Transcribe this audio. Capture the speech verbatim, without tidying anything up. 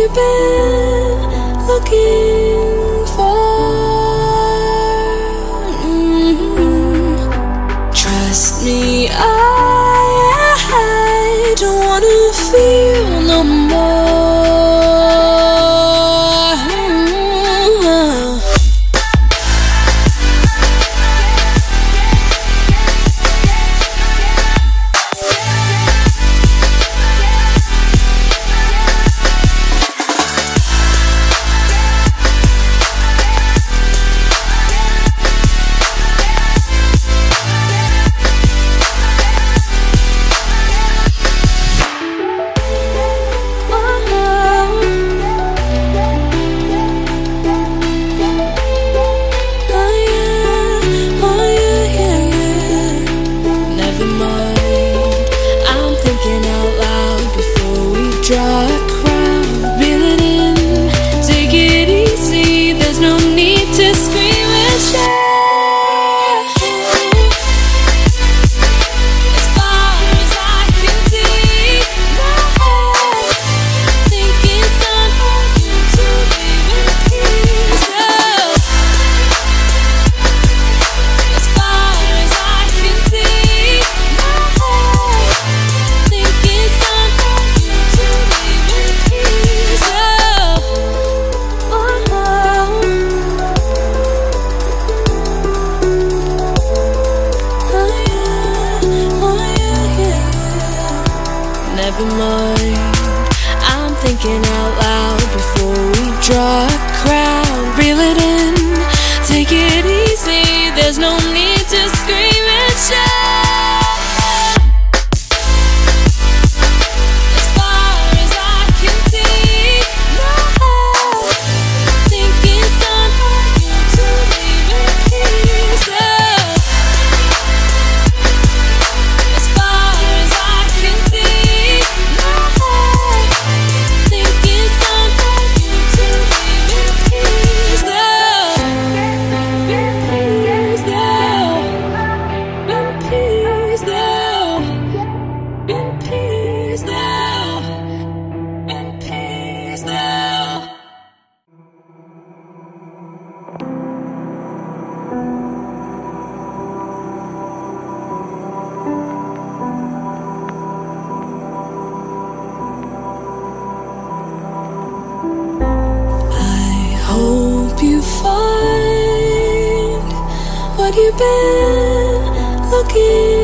you been looking for? Mm-hmm. Trust me, I, I don't wanna feel no more. Never mind, I'm thinking out loud before we draw a crowd. Reel it in, take it easy, there's no need to scream and shout. Find what you've been looking for.